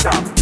stop.